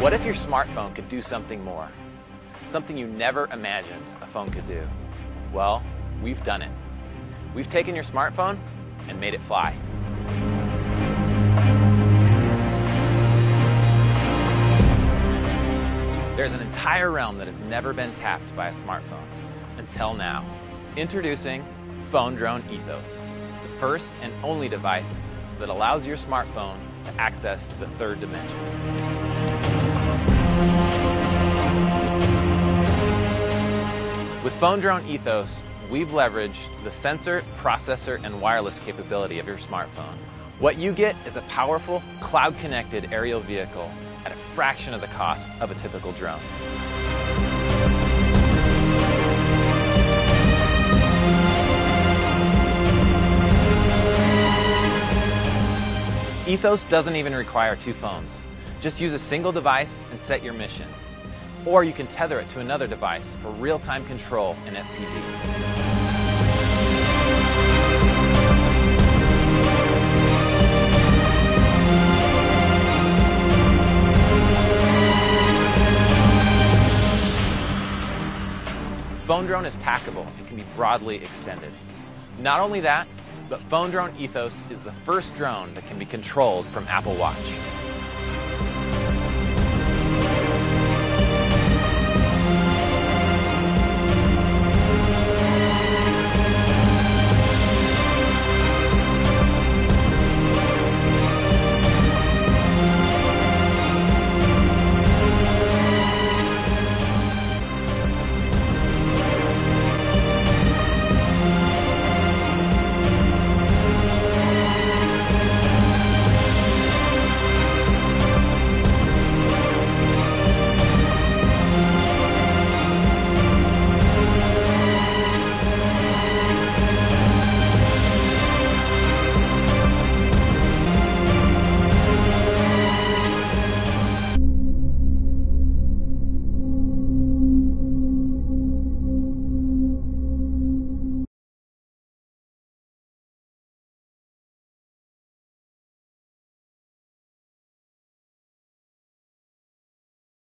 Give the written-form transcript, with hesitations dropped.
What if your smartphone could do something more? Something you never imagined a phone could do. Well, we've done it. We've taken your smartphone and made it fly. There's an entire realm that has never been tapped by a smartphone, until now. Introducing Phone Drone Ethos, the first and only device that allows your smartphone to access the third dimension. With Phone Drone Ethos, we've leveraged the sensor, processor, and wireless capability of your smartphone. What you get is a powerful, cloud-connected aerial vehicle at a fraction of the cost of a typical drone. Ethos doesn't even require two phones. Just use a single device and set your mission. Or you can tether it to another device for real-time control and FPV. Phone Drone is packable and can be broadly extended. Not only that, but Phone Drone Ethos is the first drone that can be controlled from Apple Watch.